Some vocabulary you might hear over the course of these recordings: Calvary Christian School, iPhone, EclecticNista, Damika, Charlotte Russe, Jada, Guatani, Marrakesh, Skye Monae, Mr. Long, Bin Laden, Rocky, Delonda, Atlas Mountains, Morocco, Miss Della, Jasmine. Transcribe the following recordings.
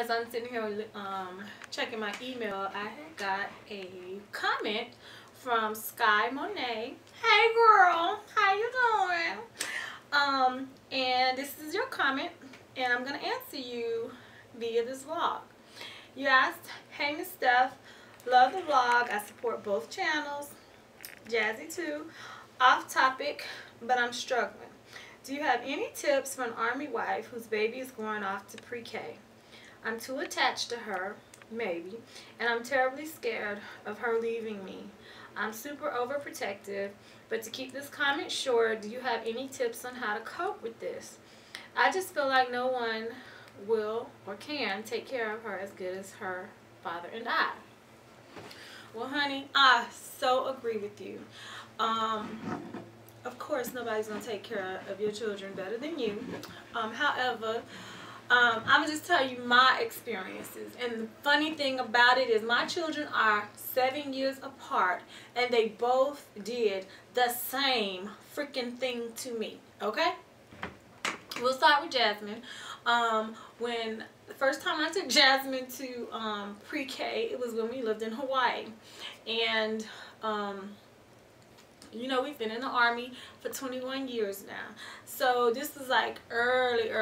as I'm sitting here checking my email, I got a comment from Skye Monae. Hey girl, how you doing? And this is your comment, and I'm gonna answer you via this vlog. You asked, hey Miss Steph, love the vlog. I support both channels. Jazzy too. Off topic, but I'm struggling. Do you have any tips for an army wife whose baby is going off to pre-K? I'm too attached to her, maybe, and I'm terribly scared of her leaving me. I'm super overprotective, but to keep this comment short, do you have any tips on how to cope with this? I just feel like no one will or can take care of her as good as her father and I. Well, honey, I so agree with you. Of course, nobody's going to take care of your children better than you. However, I'm going to just tell you my experiences. And the funny thing about it is my children are 7 years apart, and they both did the same freaking thing to me, okay? We'll start with Jasmine. When the first time I took Jasmine to pre-K, it was when we lived in Hawaii. And, you know, we've been in the Army for 21 years now. So this is like early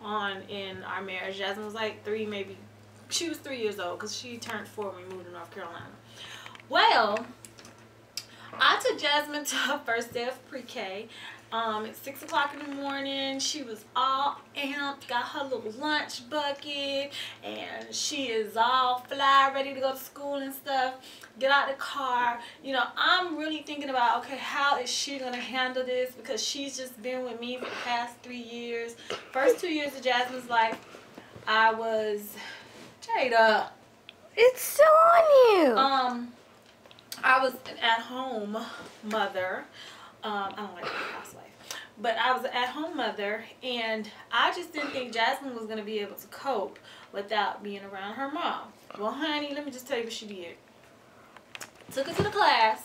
on in our marriage. Jasmine was like three, maybe. She was 3 years old because she turned 4 when we moved to North Carolina. Well, I took Jasmine to her first day of pre-K. At 6 o'clock in the morning, she was all amped, got her little lunch bucket, and she is all fly, ready to go to school and stuff. Get out the car. You know, I'm really thinking about, okay, how is she going to handle this? Because she's just been with me for the past 3 years. First 2 years of Jasmine's life, I was, Jada. It's still on you. I was an at-home mother. I don't like housewife, but I was an at-home mother, and I just didn't think Jasmine was going to be able to cope without being around her mom. Well, honey, let me just tell you what she did. Took her to the class.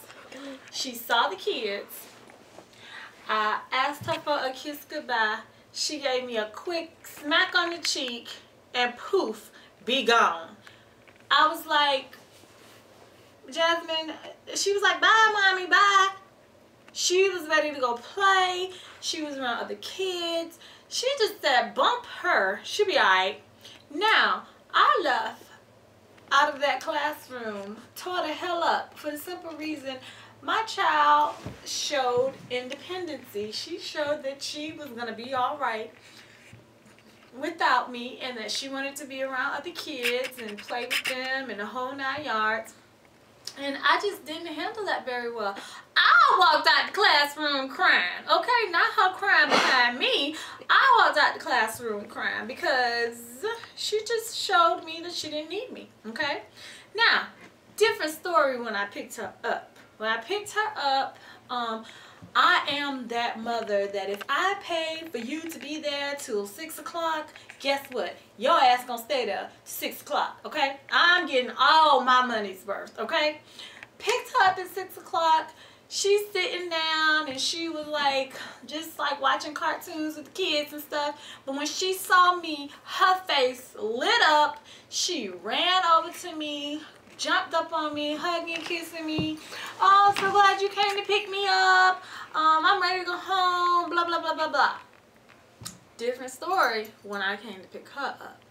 She saw the kids. I asked her for a kiss goodbye. She gave me a quick smack on the cheek, and poof, be gone. I was like, Jasmine, she was like, bye, mommy, bye. She was ready to go play. She was around other kids. She just said, bump her. She'll be all right. Now, I left out of that classroom, tore the hell up, for the simple reason my child showed independency. She showed that she was going to be all right without me, and that she wanted to be around other kids and play with them and the whole 9 yards. And I just didn't handle that very well. I walked out the classroom crying, okay? Not her crying behind me. I walked out the classroom crying because she just showed me that she didn't need me, okay? Now, different story when I picked her up. When I picked her up, I am that mother that if I paid for you to be there till 6 o'clock, guess what? Your ass gonna stay there 6 o'clock, okay? I'm getting all my money's worth, okay? Picked her up at 6 o'clock. She's sitting down, and she was like, just like watching cartoons with the kids and stuff. But when she saw me, her face lit up. She ran over to me, jumped up on me, hugging, kissing me. Oh, so glad you came to pick me up. I'm ready to go home, blah, blah, blah, blah, blah. Different story when I came to pick her up.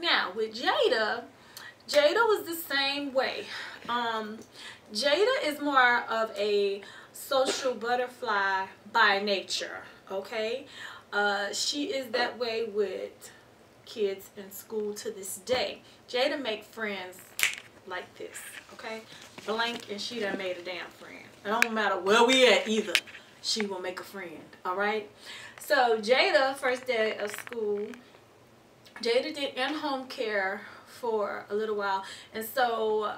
Now, with Jada, Jada was the same way. Jada is more of a social butterfly by nature, okay? She is that way with kids in school to this day. Jada make friends like this, okay? Blank, and she done made a damn friend. It don't matter where we at either. She will make a friend, all right? So Jada, first day of school, Jada did in-home care for a little while, and so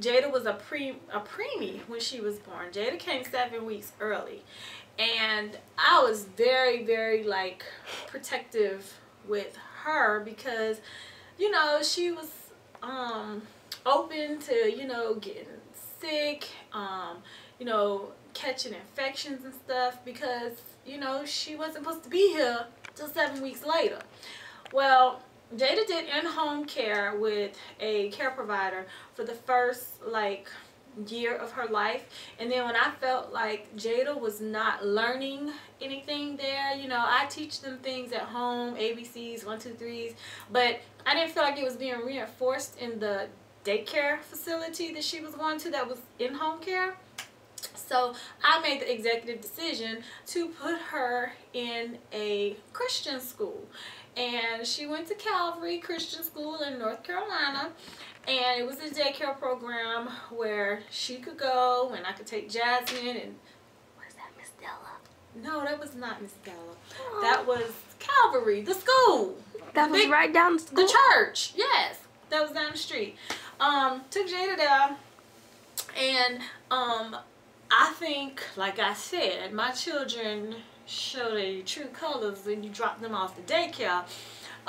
Jada was a preemie when she was born. Jada came 7 weeks early, and I was very, very like protective with her because, you know, she was open to, you know, getting sick, you know, catching infections and stuff because, you know, she wasn't supposed to be here till 7 weeks later. Well, Jada did in-home care with a care provider for the first year of her life, and then when I felt like Jada was not learning anything there, you know, I teach them things at home, ABCs, 1, 2, 3s, but I didn't feel like it was being reinforced in the daycare facility that she was going to, that was in-home care. So I made the executive decision to put her in a Christian school, and she went to Calvary Christian School in North Carolina. And it was a daycare program where she could go and I could take Jasmine and... Was that Miss Della? No, that was not Miss Della. Oh. That was Calvary, the school. That was right down the school? The church, yes. That was down the street. Took Jada there, and I think, like I said, my children show their true colors when you drop them off to daycare.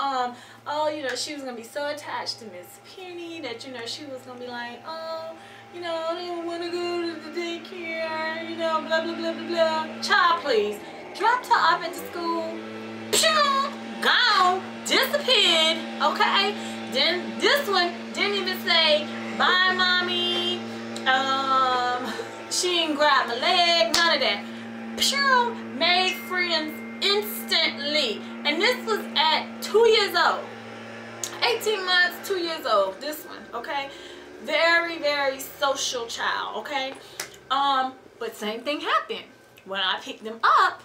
Oh, you know, she was going to be so attached to Miss Penny that, you know, she was going to be like, oh, you know, I don't want to go to the daycare, you know, blah, blah, blah, blah, blah. Child, please. Dropped her off at the school. Pew! Gone. Disappeared. Okay? Then this one didn't even say, bye, Mommy. She didn't grab my leg. None of that. Pew! Made friends instantly. And this was at 2 years old, 18 months, 2 years old, this one, okay? Very, very social child, okay? But same thing happened when I picked them up.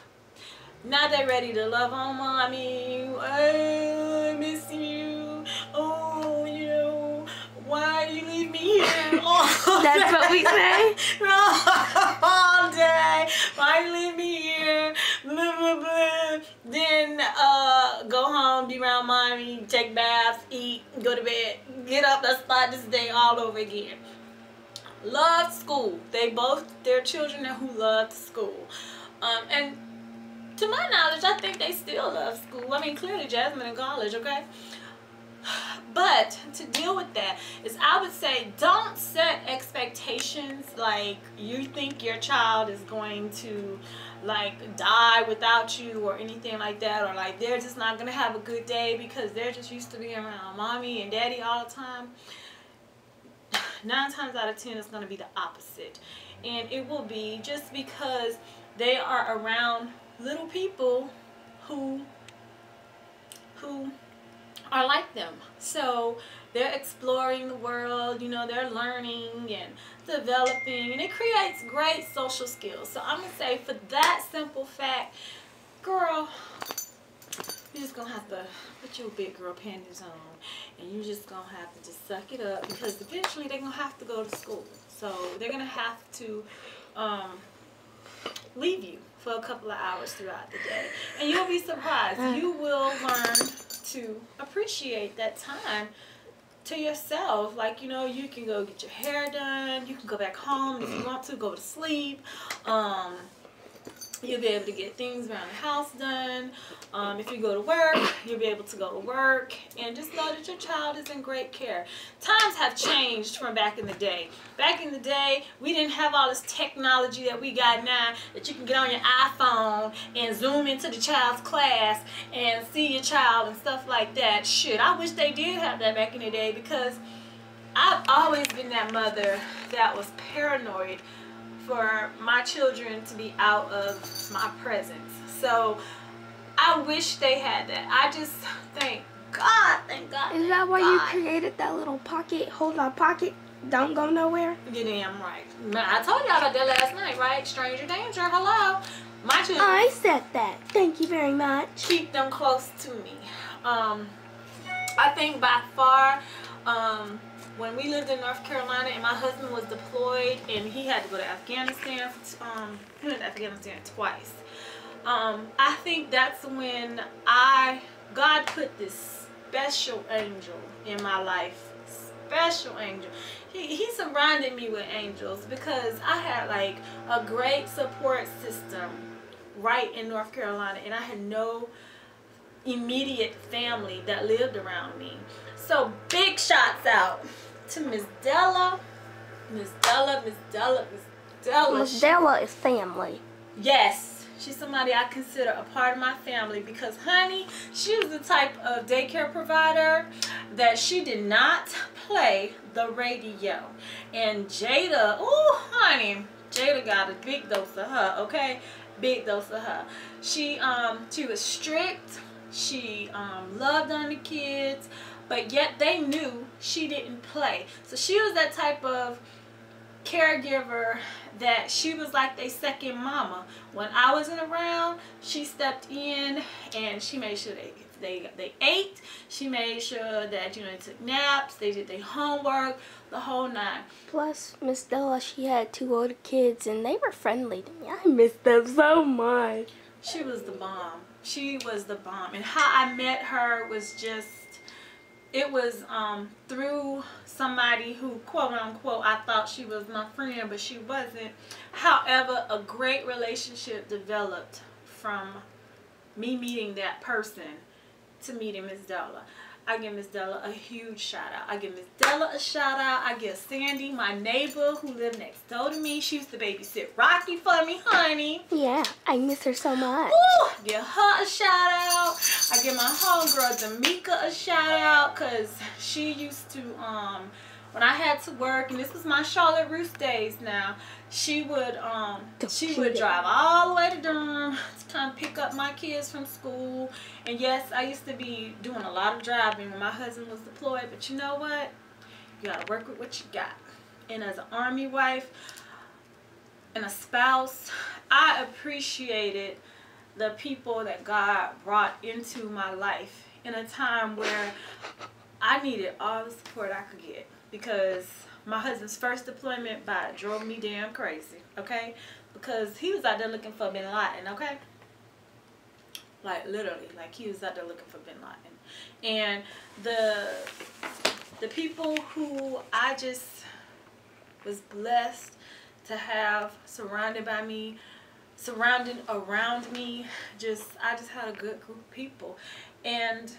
Now they're ready to love on Mommy. Oh, I miss you. Oh, you know, why do you leave me here all day? That's what we say. All day. Why do you leave me here? Blah, blah, blah. Then go home, be around Mommy, take baths, eat, go to bed, get up, let's start this day all over again. Loved school. They both, they're children who loved school. And to my knowledge, I think they still love school. I mean, clearly Jasmine in college, okay? But to deal with that is, I would say, don't set expectations like you think your child is going to die without you or anything like that, or like they're just not gonna have a good day because they're just used to being around Mommy and Daddy all the time. 9 times out of 10 it's gonna be the opposite, and it will be just because they are around little people who are like them. So they're exploring the world, you know, they're learning and developing, and it creates great social skills. So I'm gonna say, for that simple fact, girl, you're just gonna have to put your big girl panties on, and you're just gonna have to just suck it up, because eventually they're gonna have to go to school. So they're gonna have to leave you for a couple of hours throughout the day, and you'll be surprised. You will learn to appreciate that time to yourself. Like, you know, you can go get your hair done, you can go back home if you want to, go to sleep, you'll be able to get things around the house done, if you go to work, you'll be able to go to work, and just know that your child is in great care. Times have changed from back in the day. Back in the day, we didn't have all this technology that we got now, that you can get on your iPhone and zoom into the child's class and see your child and stuff like that. Shit, I wish they did have that back in the day, because I've always been that mother that was paranoid for my children to be out of my presence. So I wish they had that. I just thank God. Is that why you created that little pocket, hold my pocket, don't go nowhere? You're damn right. I told y'all about that last night, right? Stranger danger, hello. My children, I said that. Thank you very much. Keep them close to me. I think by far, when we lived in North Carolina and my husband was deployed and he had to go to Afghanistan, he went to Afghanistan twice. I think that's when God put this special angel in my life. Special angel. He surrounded me with angels, because I had like a great support system right in North Carolina, and I had no immediate family that lived around me. So big shouts out to Miss Della. Miss Della is family. Yes, She's somebody I consider a part of my family because, honey, she was the type of daycare provider that she did not play the radio. And Jada, oh, honey, Jada got a big dose of her, okay? Big dose of her. She was strict. She loved on the kids, but yet they knew she didn't play. So she was that type of caregiver that she was like their second mama. When I wasn't around, she stepped in and she made sure they ate. She made sure that, you know, they took naps, they did their homework, the whole nine. Plus, Miss Della, she had two older kids and they were friendly to me. I miss them so much. She was the bomb. She was the bomb. And how I met her was just, it was through somebody who, quote unquote, I thought she was my friend, but she wasn't. However, a great relationship developed from me meeting that person to meeting Miss Della. I give Miss Della a huge shout out. I give Miss Della a shout out. I give Sandy, my neighbor who lived next door to me. She used to babysit Rocky for me, honey. Yeah, I miss her so much. Ooh, give her a shout out. I give my homegirl Damika a shout out because she used to, when I had to work, and this was my Charlotte Russe days now, she would drive all the way to Durham to come pick up my kids from school. And yes, I used to be doing a lot of driving when my husband was deployed, but you know what? You gotta work with what you got. And as an Army wife and a spouse, I appreciated the people that God brought into my life in a time where I needed all the support I could get. Because my husband's first deployment bike drove me damn crazy, okay? Because he was out there looking for Bin Laden, okay? Like, literally, like he was out there looking for Bin Laden. And the people who I just was blessed to have surrounded by me, surrounding around me, I just had a good group of people. And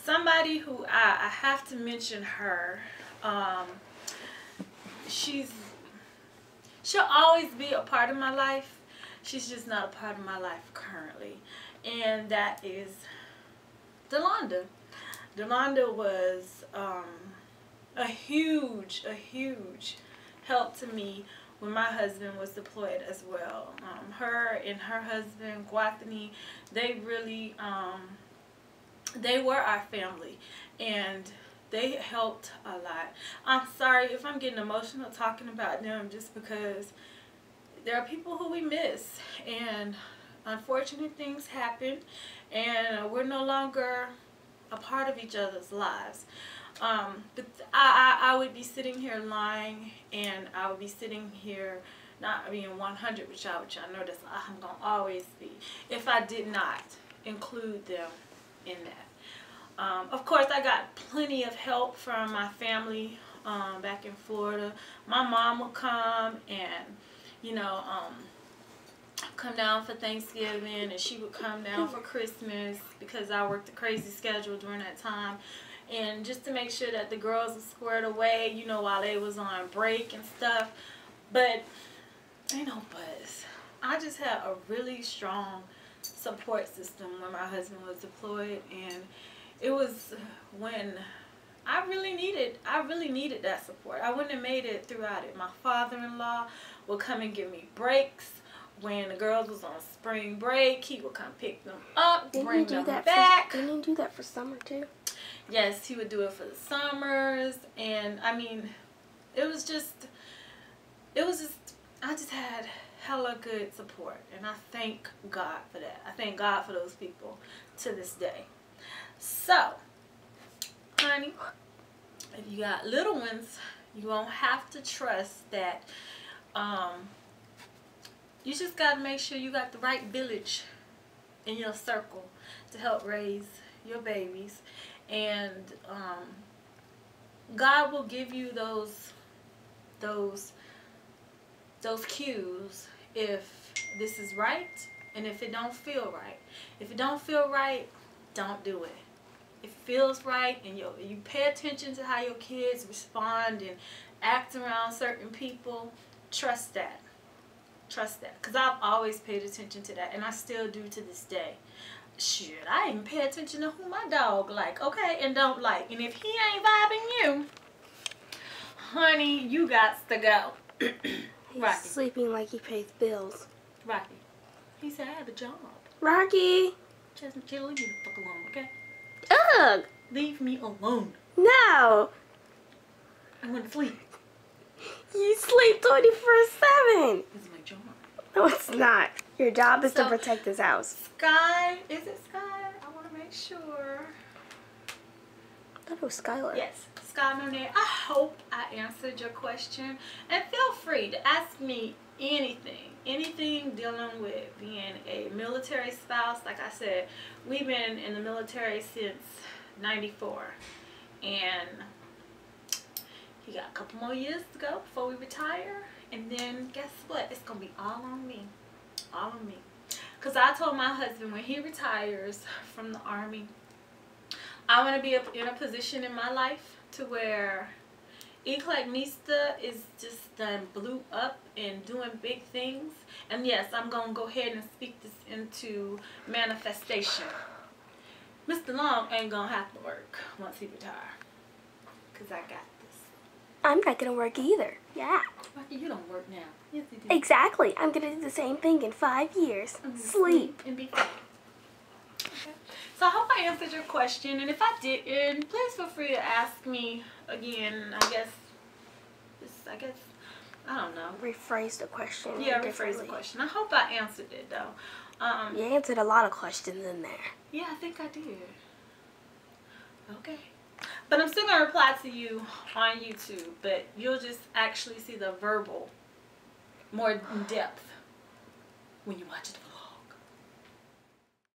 somebody who I have to mention her, she'll always be a part of my life. She's just not a part of my life currently, and that is Delonda. Delonda was a huge help to me when my husband was deployed as well. Her and her husband Guatani, they really they were our family, and they helped a lot. I'm sorry if I'm getting emotional talking about them just because there are people who we miss, and unfortunate things happen, and we're no longer a part of each other's lives. But I would be sitting here lying, and I would be sitting here not being 100 with y'all, which I know that's I'm going to always be, if I did not include them in that. Of course, I got plenty of help from my family back in Florida. My mom would come and, you know, come down for Thanksgiving, and she would come down for Christmas because I worked a crazy schedule during that time. And just to make sure that the girls were squared away, you know, while they was on break and stuff. But, ain't no buzz. I just had a really strong support system when my husband was deployed, and it was when I really needed that support. I wouldn't have made it throughout it. My father-in-law would come and give me breaks. When the girls was on spring break, he would come pick them up, bring them back. Didn't he do that for summer too? Yes, he would do it for the summers. And I mean, I just had hella good support. And I thank God for that. I thank God for those people to this day. So, honey, if you got little ones, you won't have to trust that. You just got to make sure you got the right village in your circle to help raise your babies. And God will give you those cues if this is right and if it don't feel right. If it don't feel right, don't do it. It feels right, and you pay attention to how your kids respond and act around certain people. Trust that. Trust that, because I've always paid attention to that, and I still do to this day. Shit, I even pay attention to who my dog like, okay, and don't like. And if he ain't vibing you, honey, you gots to go. He's Rocky. Sleeping like he pays bills. Rocky. He said, I have a job. Rocky. Jasmine, Jill, leave me the fuck alone, okay? Ugh. Leave me alone. No. I'm going to sleep. You sleep 24/7. This is my job. No, it's not. Your job is to protect this house. Skye, is it Skye? I want to make sure. I thought it was Skylar. Yes, Skye Monae. I hope I answered your question. And feel free to ask me anything. Anything dealing with being a military spouse. Like I said, we've been in the military since '94. And we got a couple more years to go before we retire, and then guess what? It's gonna be all on me, all on me. Cause I told my husband when he retires from the Army, I want to be in a position in my life to where EclecticNista is just done blew up and doing big things. And yes, I'm gonna go ahead and speak this into manifestation. Mr. Long ain't gonna have to work once he retire, cause I got. I'm not going to work either. Yeah. Rocky, you don't work now. Yes, you do. Exactly. I'm going to do the same thing in 5 years. Mm-hmm. Sleep. And be fine. Okay. So I hope I answered your question. And if I didn't, please feel free to ask me again. I guess, I don't know. Rephrase the question. Yeah, rephrase the question. I hope I answered it, though. You answered a lot of questions in there. Yeah, I think I did. Okay. But I'm still going to reply to you on YouTube, but you'll just actually see the verbal more in depth when you watch it.